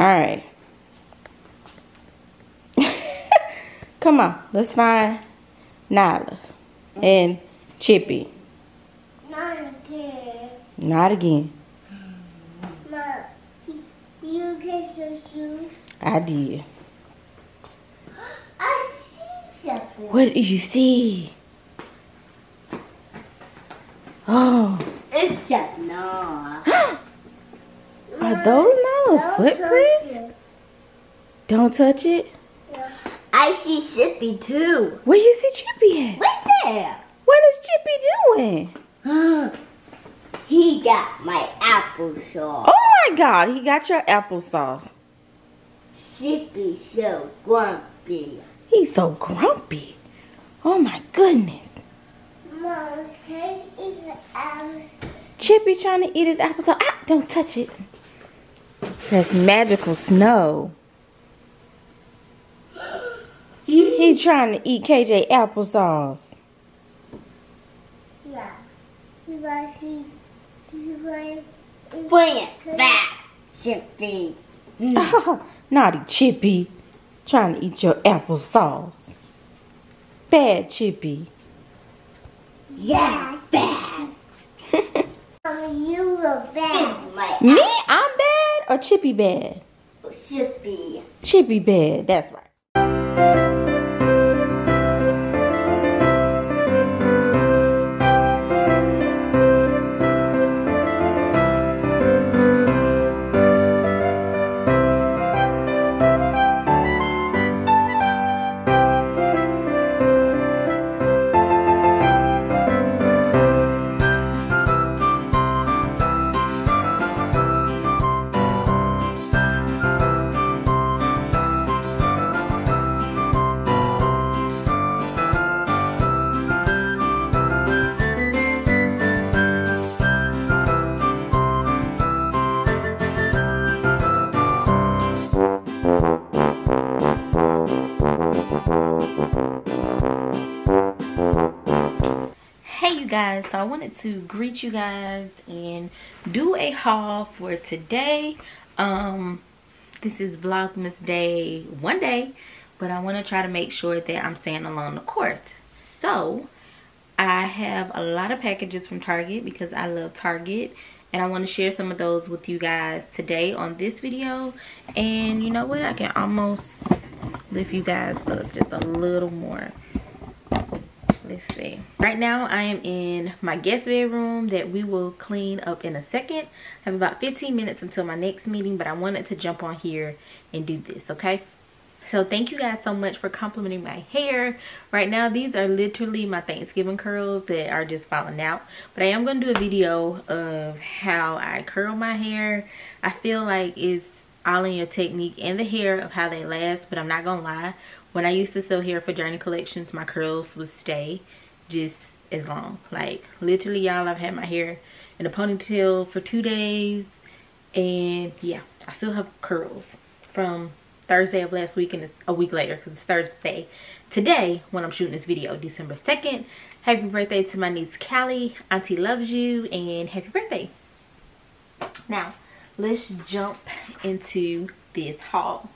All right. Come on, let's find Nala and Chippy. Not again. Mom, you kissed your shoes? I did. I see something. What do you see? Oh. It's that Nala. Are those Nala's footprints? Don't touch it? Yeah. I see Chippy too. Where you see Chippy at? Right there. What is Chippy doing? He got my applesauce. Oh my God, he got your applesauce. Chippy's so grumpy. He's so grumpy. Oh my goodness. Mom, can you eat the applesauce? Chippy trying to eat his applesauce. Ah, don't touch it. That's magical snow. He trying to eat KJ applesauce. Yeah. Bring it back, Chippy. Oh, naughty Chippy. Trying to eat your applesauce. Bad Chippy. Yeah, bad. You were bad. Me? I'm bad or Chippy bad? Chippy. Chippy bad, that's right. Guys, so I wanted to greet you guys and do a haul for today. This is Vlogmas day one, but I want to try to make sure that I'm staying along the course. So I have a lot of packages from Target because I love Target, and I want to share some of those with you guys today on this video. And you know what, I can almost lift you guys up just a little more. Let's see. Right now I am in my guest bedroom that we will clean up in a second. I have about 15 minutes until my next meeting, but I wanted to jump on here and do this, okay? So thank you guys so much for complimenting my hair. Right now these are literally my Thanksgiving curls that are just falling out. But I am going to do a video of how I curl my hair. I feel like it's all in your technique and the hair of how they last, but I'm not going to lie. When I used to sell hair for Journi Collections, my curls would stay just as long. Like, literally, y'all, I've had my hair in a ponytail for 2 days. And, yeah, I still have curls from Thursday of last week and it's a week later because it's Thursday. Today, when I'm shooting this video, December 2nd, happy birthday to my niece, Callie. Auntie loves you, and happy birthday. Now, let's jump into this haul.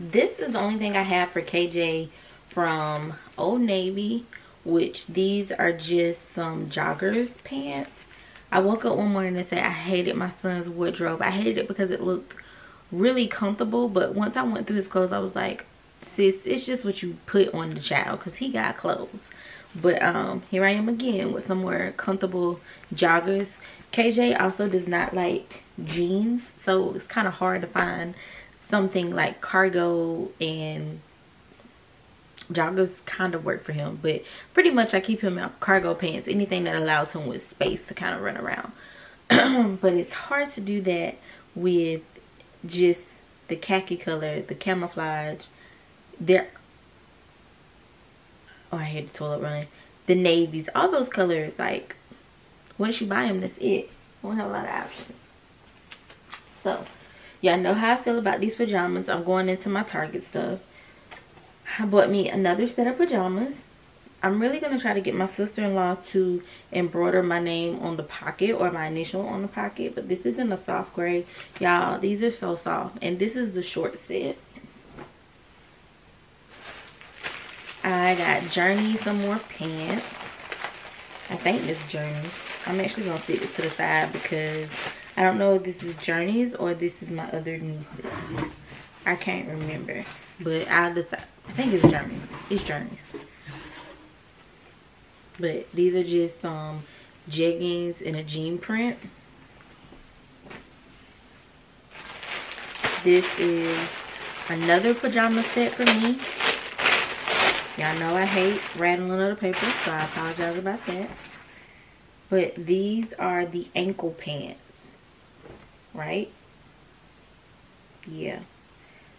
This is the only thing I have for KJ from Old Navy, which these are just some joggers pants. I woke up one morning and said I hated my son's wardrobe. I hated it because it looked really comfortable, but once I went through his clothes, I was like, sis, it's just what you put on the child because he got clothes. But here I am again with some more comfortable joggers. KJ also does not like jeans, so it's kind of hard to find something like cargo, and joggers kind of work for him, but pretty much I keep him out cargo pants, anything that allows him with space to kind of run around. But it's hard to do that with just the khaki color, the camouflage, oh, I hear the toilet running, the navies, all those colors. Like, once you buy them, that's it. We don't have a lot of options. So y'all know how I feel about these pajamas. I'm going into my Target stuff. I bought me another set of pajamas. I'm really going to try to get my sister-in-law to embroider my name on the pocket, or my initial on the pocket. But this isn't a soft gray. Y'all, these are so soft. And this is the short set. I got Journi some more pants. I think this is Journi. I'm actually going to stick this to the side because I don't know if this is Journi's or this is my other niece's. I can't remember. But I'll decide. I think it's Journi. It's Journi's. But these are just some jeggings in a jean print. This is another pajama set for me. Y'all know I hate rattling other papers, so I apologize about that. But these are the ankle pants, right? Yeah.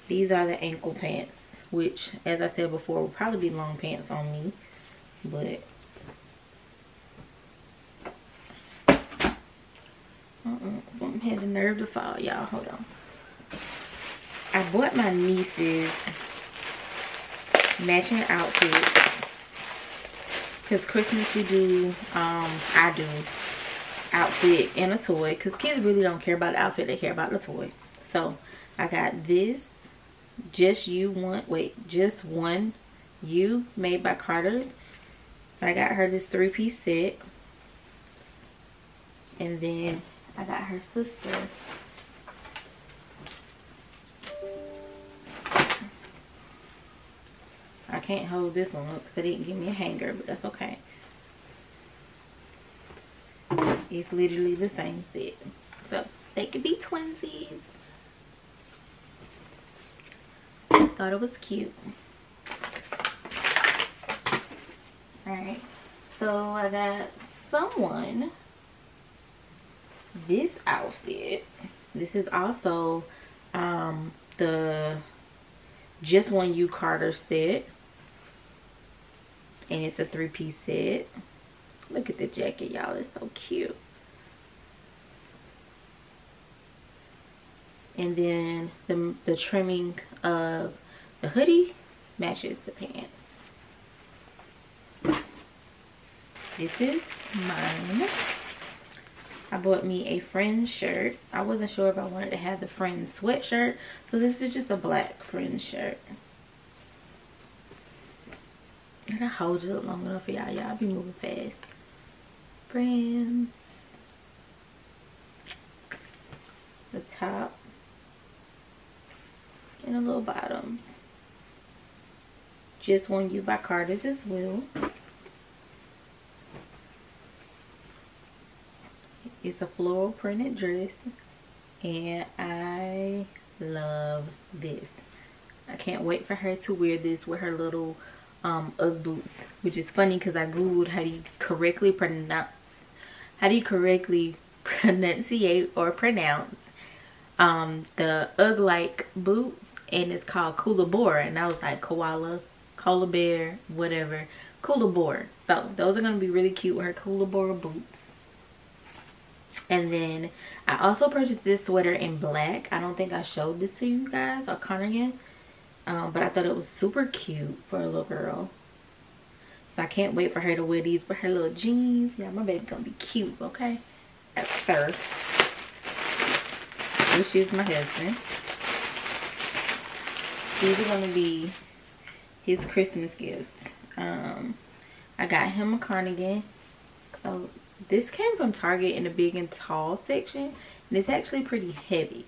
These are the ankle pants, which, as I said before, will probably be long pants on me. But something had the nerve to fall, y'all. Hold on. I bought my nieces matching outfits because Christmas we do I do outfit and a toy, because kids really don't care about the outfit, they care about the toy. So I got this just one you made by Carter's. I got her this three-piece set, and then I got her sister I can't hold this one up because they didn't give me a hanger, but that's okay. It's literally the same set. So they could be twinsies. I thought it was cute. Alright, so I got someone this outfit. This is also the Just One You Carter set. And it's a three-piece set. Look at the jacket, y'all. It's so cute. And then the trimming of the hoodie matches the pants. This is mine. I bought me a Friends shirt. I wasn't sure if I wanted to have the Friends sweatshirt. So this is just a black Friends shirt. And I hold it up long enough for y'all. Y'all be moving fast. Friends. The top. And a little bottom. Just One You by Carter's as well. It's a floral printed dress, and I love this. I can't wait for her to wear this with her little Ugg boots, which is funny because I googled how do you correctly pronounce the Ugg like boots, and it's called Koolaburra, and I was like koala, koala bear, whatever, Koolaburra. So those are going to be really cute with her Koolaburra boots. And then I also purchased this sweater in black. I don't think I showed this to you guys, or cardigan, but I thought it was super cute for a little girl. So I can't wait for her to wear these with her little jeans. Yeah, my baby's gonna be cute, okay? That's her, which is my husband. These are gonna be his Christmas gifts. I got him a cardigan. So this came from Target in the big and tall section, and it's actually pretty heavy.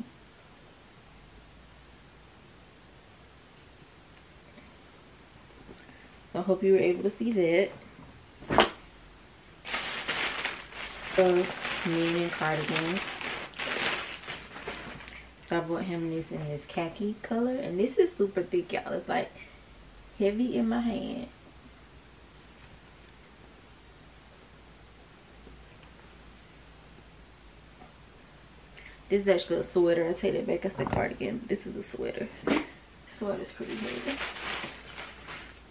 So I hope you were able to see that. So, mini cardigan. So I bought him this in this khaki color, and this is super thick, y'all. It's like heavy in my hand. This is actually a sweater. I take it back. I said cardigan. This is a sweater. Sweater's pretty big.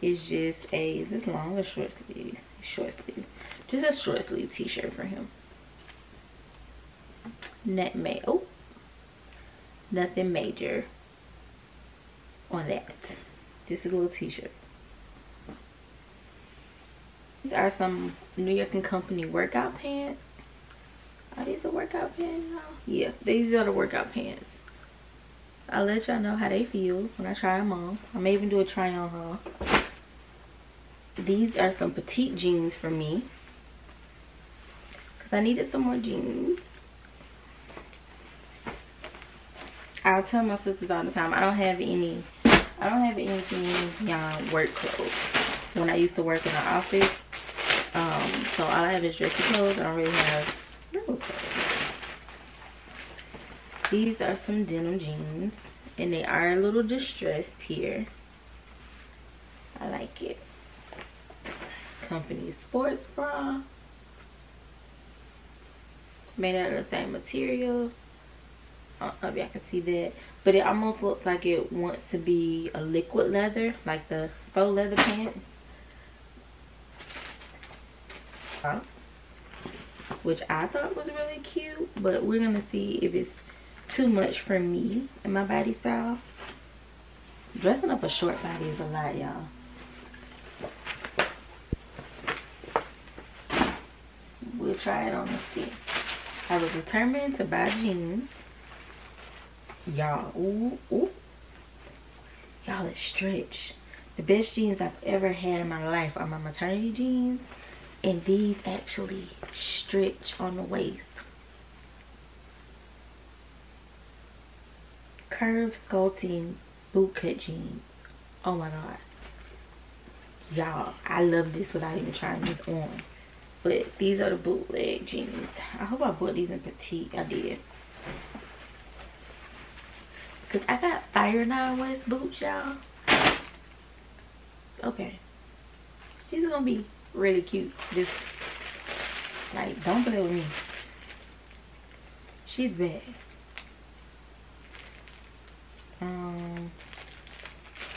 It's just a, is this long or short sleeve? Short sleeve. Just a short sleeve t-shirt for him. Nutmeg. Oh. Nothing major on that. Just a little t-shirt. These are some New York and Company workout pants. Are these the workout pants? Yeah, these are the workout pants. I'll let y'all know how they feel when I try them on. I may even do a try on haul. These are some petite jeans for me, because I needed some more jeans. I'll tell my sisters all the time, I don't have anything beyond work clothes. When I used to work in the office, so all I have is dressy clothes. I don't really have real clothes. These are some denim jeans, and they are a little distressed here. I like it. Company sports bra, made out of the same material. I don't know if y'all can see that, but it almost looks like it wants to be a liquid leather, like the faux leather pants. Which I thought was really cute, but we're gonna see if it's too much for me and my body style. Dressing up a short body is a lot, y'all. We'll try it on and see. I was determined to buy jeans, y'all. Ooh, y'all, it's stretch. The best jeans I've ever had in my life are my maternity jeans, and these actually stretch on the waist. Curved sculpting bootcut jeans. Oh my god, y'all, I love this without even trying this on. But these are the bootleg jeans. I hope I bought these in petite. I did, because I got fire Nine West boots, y'all. Okay, she's gonna be really cute. Just like, don't play with me, she's bad.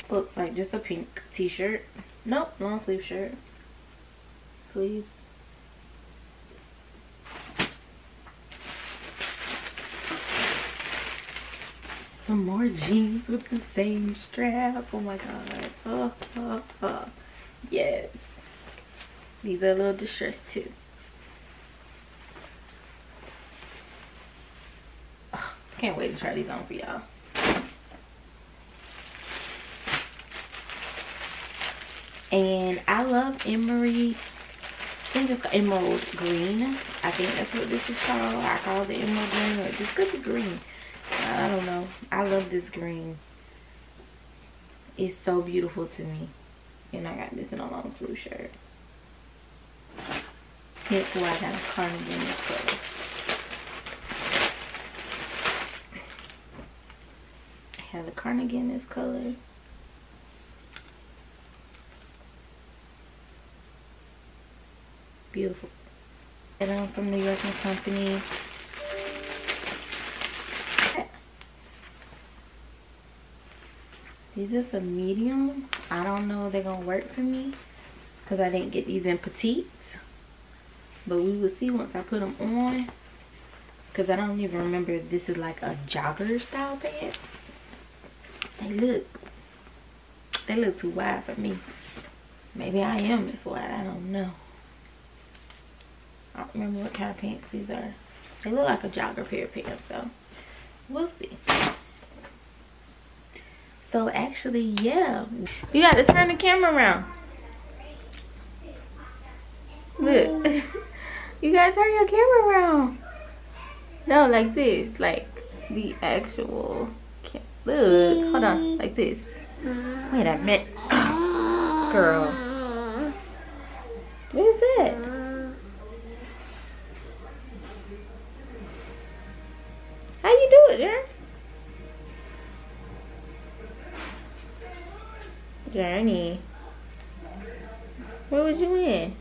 Looks like just a pink t-shirt. Nope, long sleeve shirt. Sleeves. Some more jeans with the same strap. Oh my god. Yes. These are a little distressed too. Oh, can't wait to try these on for y'all. And I love emery, I think it's emerald green. I think that's what this is called. I call it the emerald green, or it could be green. I don't know. I love this green. It's so beautiful to me. And I got this in a long sleeve shirt. That's why I got a cardigan in this color. I have a cardigan in this color. Beautiful. And I'm from New York and Company. These are some medium. I don't know if they're gonna work for me, because I didn't get these in petite. But we will see once I put them on, because I don't even remember if this is like a jogger style pant. They look too wide for me. Maybe I am this wide, I don't know. I don't remember what kind of pants these are. They look like a jogger pair of pants, so we'll see. So actually, yeah, you got to turn the camera around. Look, you got to turn your camera around. No, like this, like the actual camera. Look, hold on, like this. Wait a minute, girl. What is that? How you do it, Journi? Where was you in?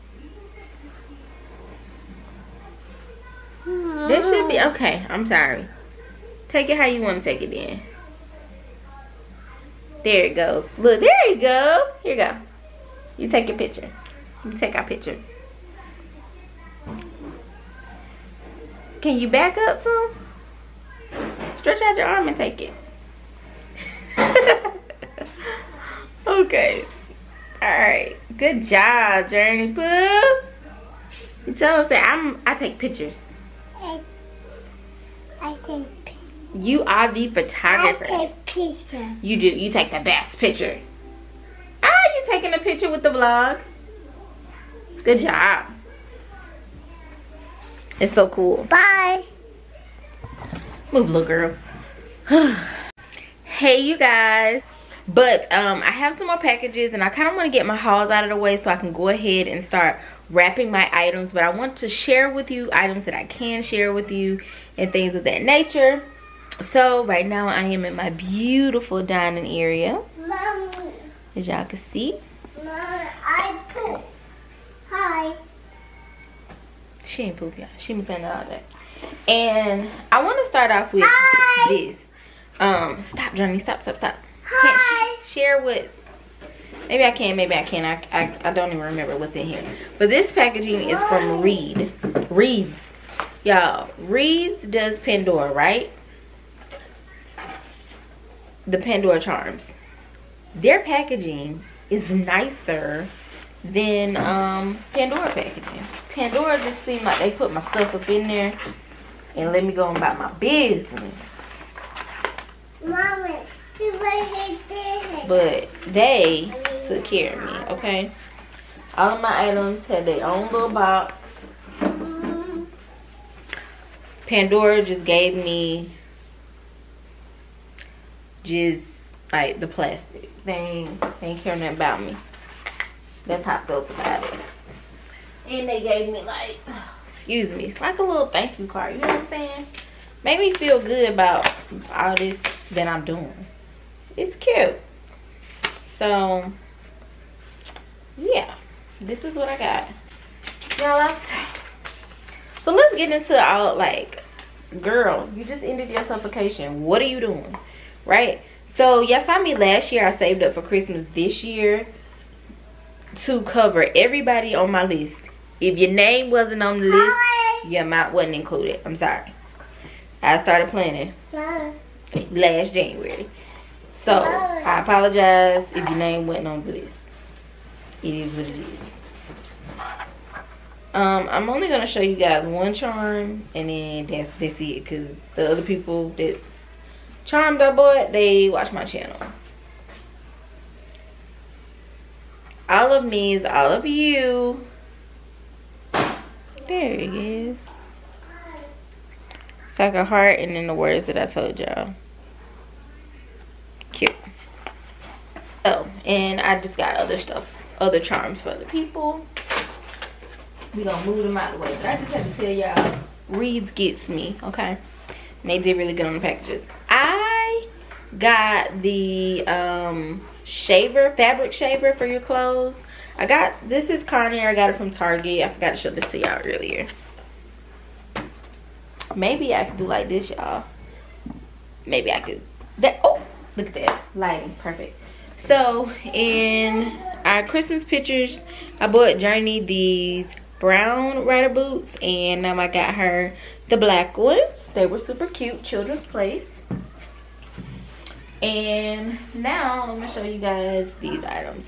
Aww. This should be okay. I'm sorry. Take it how you want to take it in. There it goes. Look, there you go. Here you go. You take your picture. You take our picture. Can you back up some? Stretch out your arm and take it. Okay. Alright. Good job, Journi Boo. You tell us that I take pictures. I take pictures. You are the photographer. I take pictures. You do. You take the best picture. Ah, you taking a picture with the vlog. Good job. It's so cool. Bye. Move, little girl. Hey, you guys. But I have some more packages, and I kind of want to get my hauls out of the way so I can go ahead and start wrapping my items. But I want to share with you items that I can share with you and things of that nature. So right now I am in my beautiful dining area, Mommy. As y'all can see. Mommy, I poop. Hi. She ain't poop, y'all. She been saying all that. And I want to start off with Hi. This. Stop, Journi. Stop. Hi. Can't share with. Maybe I can, maybe I can't. I don't even remember what's in here. But this packaging is from Reeds. Y'all, Reeds does Pandora, right? The Pandora charms. Their packaging is nicer than Pandora packaging. Pandora just seemed like they put my stuff up in there and let me go and buy my business. Mommy. But they took care of me, okay? All of my items had their own little box. Pandora just gave me just like the plastic. They ain't care nothing about me. That's how I felt about it. And they gave me like, excuse me, it's like a little thank you card, you know what I'm saying? Made me feel good about all this that I'm doing. It's cute. So yeah, this is what I got, y'all. So let's get into all, like, girl, you just ended your suffocation, what are you doing, right? So y'all saw me last year. I saved up for Christmas this year to cover everybody on my list. If your name wasn't on the list, your amount wasn't included. I'm sorry, I started planning last January. So I apologize if your name wasn't on the list. It is what it is. I'm only gonna show you guys one charm, and then that's it, because the other people that charmed I bought, they watch my channel. All of me is all of you. There it is. It's like a heart, and then the words that I told y'all. Cute. Oh, and I just got other stuff, other charms for other people. We're gonna move them out of the way. But I just have to tell y'all, Reeds gets me, okay? And they did really good on the packages. I got the shaver, fabric shaver for your clothes. I got, this is Conair. I got it from Target. I forgot to show this to y'all earlier. Maybe I could do like this, y'all. Maybe I could, that, oh, look at that lighting, perfect. So in our Christmas pictures, I bought Journi these brown rider boots, and now I got her the black ones. They were super cute, Children's Place. And now I'm gonna show you guys these items.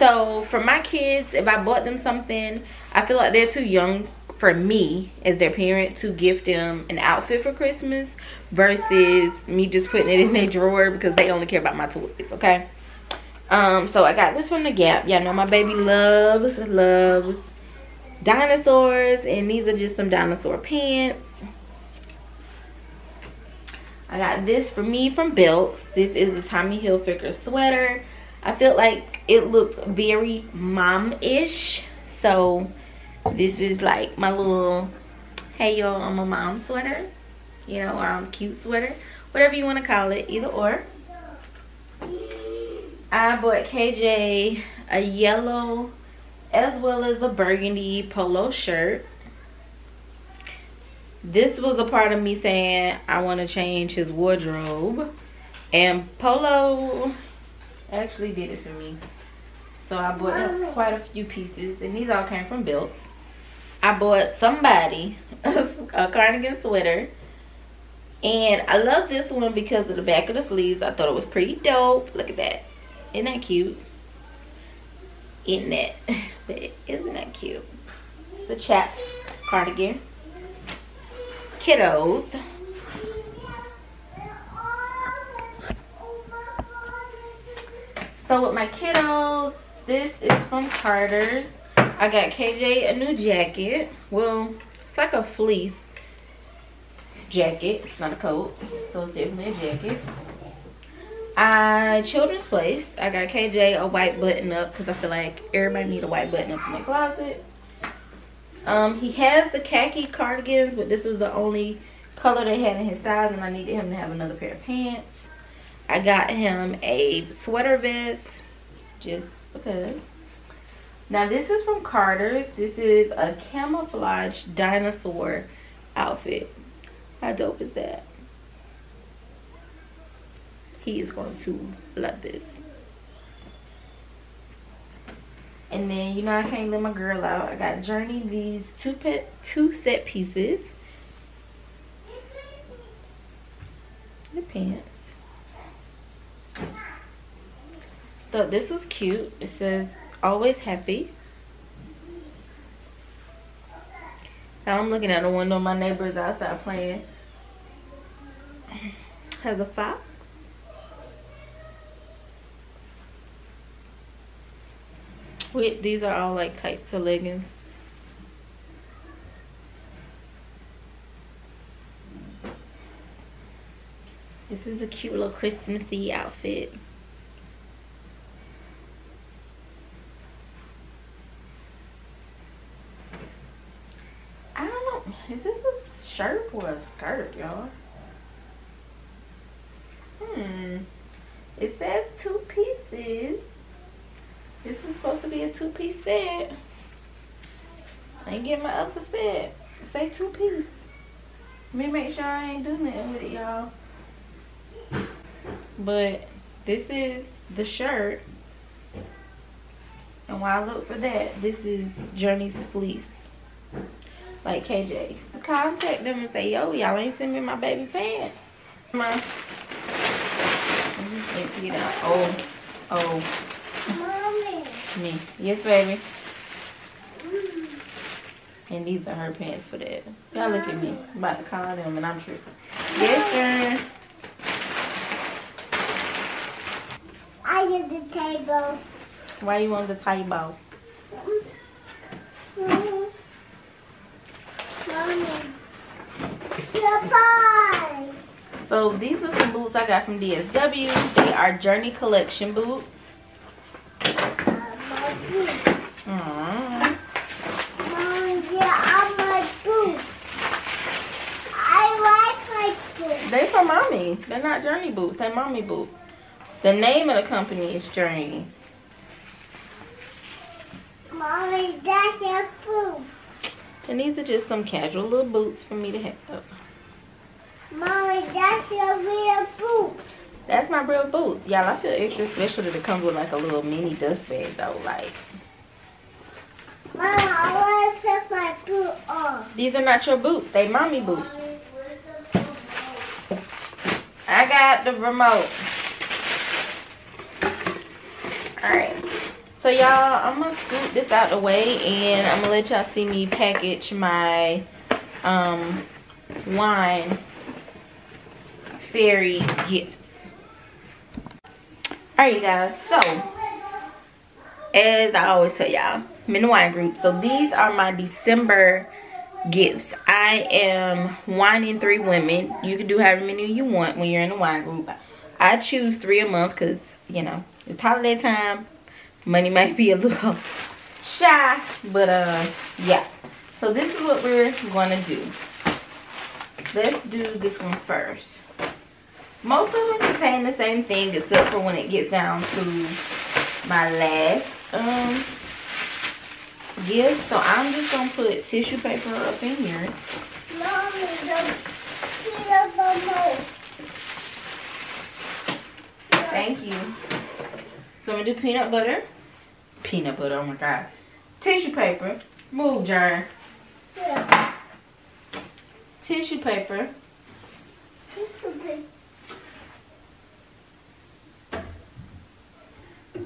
So for my kids, if I bought them something, I feel like they're too young for me as their parent to gift them an outfit for Christmas versus me just putting it in their drawer, because they only care about my toys, okay? So I got this from the Gap. Y'all know my baby loves dinosaurs, and these are just some dinosaur pants. I got this for me from Belk. This is the Tommy Hilfiger sweater. I feel like it looked very mom-ish, so this is like my little, hey y'all, I'm a mom sweater, you know, or I'm cute sweater, whatever you want to call it, either or. I bought KJ a yellow as well as a burgundy polo shirt. This was a part of me saying I want to change his wardrobe, and polo actually did it for me. So I bought quite a few pieces, and these all came from Belk's. I bought somebody a cardigan sweater, and I love this one because of the back of the sleeves. I thought it was pretty dope. Look at that, isn't that cute? in that. But isn't that cute? The Chaps cardigan. Kiddos. So with my kiddos, this is from Carter's. I got KJ a new jacket. Well, it's like a fleece jacket. It's not a coat, so it's definitely a jacket. Children's Place, I got KJ a white button up because I feel like everybody need a white button up in my closet. He has the khaki cardigans, but this was the only color they had in his size, and I needed him to have another pair of pants. I got him a sweater vest just because. Now this is from Carter's. This is a camouflage dinosaur outfit. How dope is that? He is going to love this. And then, you know, I can't let my girl out. I got Journi these two set pieces. The pants. So this was cute. It says, always happy. Now I'm looking out the window. My neighbor's outside playing. Has a fox. With these are all like tights or leggings. This is a cute little Christmassy outfit. I don't know, is this a shirt or a skirt, y'all? It says two pieces. This is supposed to be a two-piece set. I ain't getting my other set. Say two-piece. Let me make sure I ain't doing nothing with it, y'all. But this is the shirt. And while I look for that, this is Journi's fleece. Like KJ. Contact them and say, yo, y'all ain't send me my baby pants. I'm just empty it out. Oh. Me. Yes, baby. And these are her pants for that. Y'all look at me. I'm about to call them and I'm tripping. Yes, sir. I get the table. Why you want the table? Mommy. So these are some boots I got from DSW. They are Journi Collection boots. Aww. Mom, yeah, I like boots. I like boots. They for mommy. They're not Journi boots. They're mommy boots. The name of the company is Journi. Mommy, that's your boot. And these are just some casual little boots for me to have up. Mommy, that's your real boot. That's my real boots. Y'all, I feel extra special that it comes with like a little mini dust bag though. Like, Mama, I want to put my boot on. These are not your boots. They mommy boots. I got the remote. Alright. So y'all, I'm going to scoot this out the way. And I'm going to let y'all see me package my wine fairy gifts. Alright, you guys, so as I always tell y'all, I'm in the wine group, so these are my December gifts. I am wining 3 women. You can do however many you want when you're in the wine group. I choose 3 a month because, you know, it's holiday time. Money might be a little shy, but yeah. So this is what we're gonna do. Let's do this one first. Most of them contain the same thing except for when it gets down to my last gift. So I'm just going to put tissue paper up in here. Mommy, don't no more. Thank you. So I'm going to do peanut butter. Peanut butter, oh my God. Tissue paper. Move, Journi. Yeah. Tissue paper. Tissue paper.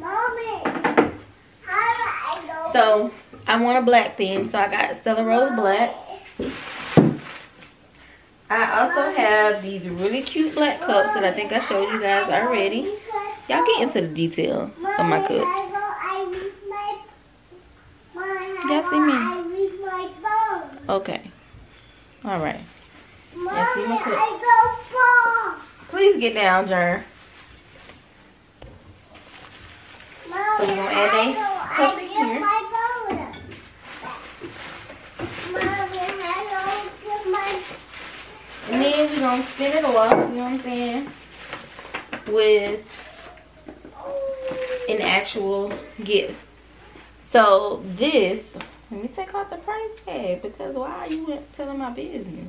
Mommy, how do So I want a black theme, so I got Stella Rose black. I also have these really cute black cups that I think I showed you guys already. Y'all get into the detail of my cups. Y'all see me? Okay. Alright. Y'all see my cups? Please get down, Journi. So we're going to add a cup in here. And then we're going to spin it off, you know what I'm saying, with an actual gift. So this, let me take off the price tag because why are you telling my business?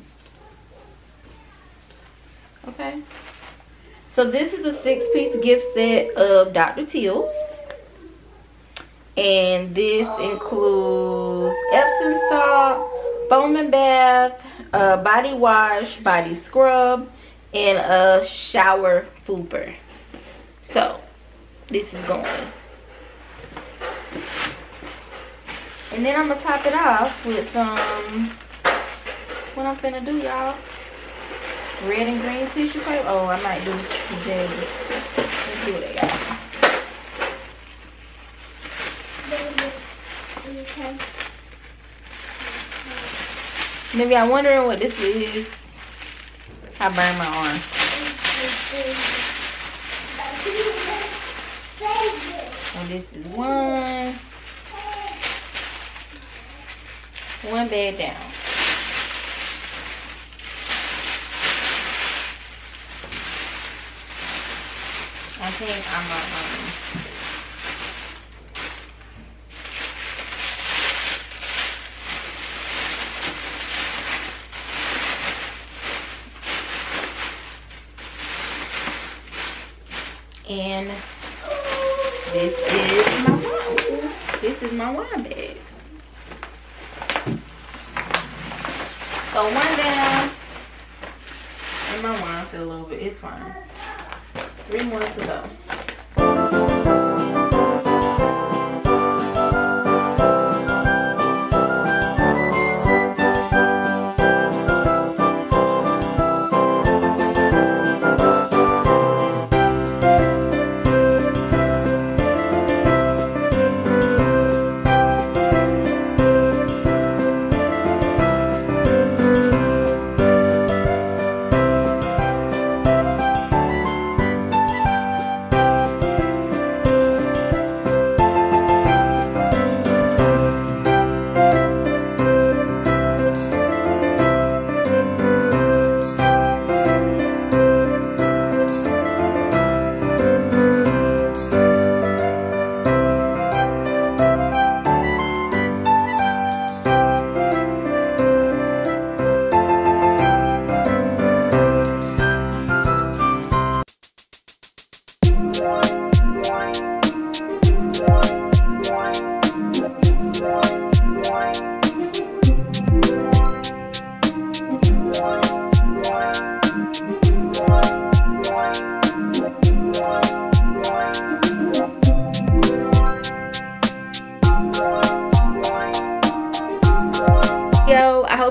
Okay. So this is a 6-piece gift set of Dr. Teal's. And this includes Epsom salt, foaming bath, body wash, body scrub, and a shower fuper. So this is going, and then I'm gonna top it off with some, what I'm finna do, y'all, red and green tissue paper. Oh, I might do jazz. Let's do that, y'all. Okay. Maybe I'm wondering what this is. I burned my arm. So this is one bed down. I think I'm gonna and this is my wine bag. So one down, and my wine fell over. It's fine. 3 more to go.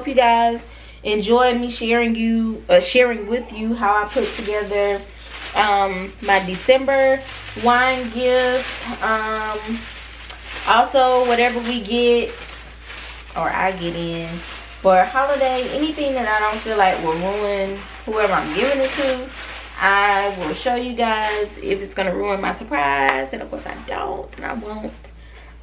You guys enjoyed me sharing with you how I put together my December wine gift. Also, whatever we get or I get in for a holiday, anything that I don't feel like will ruin whoever I'm giving it to, I will show you guys if it's gonna ruin my surprise. And of course I don't, and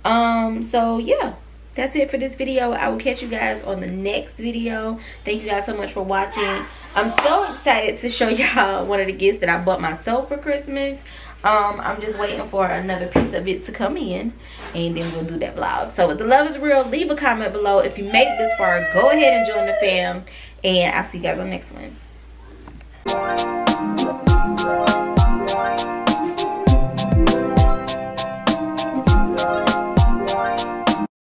I won't. So yeah, that's it for this video. I will catch you guys on the next video. Thank you guys so much for watching. I'm so excited to show y'all one of the gifts that I bought myself for Christmas. I'm just waiting for another piece of it to come in, and then we'll do that vlog. So if the love is real, leave a comment below. If you made it this far, go ahead and join the fam, and I'll see you guys on the next one.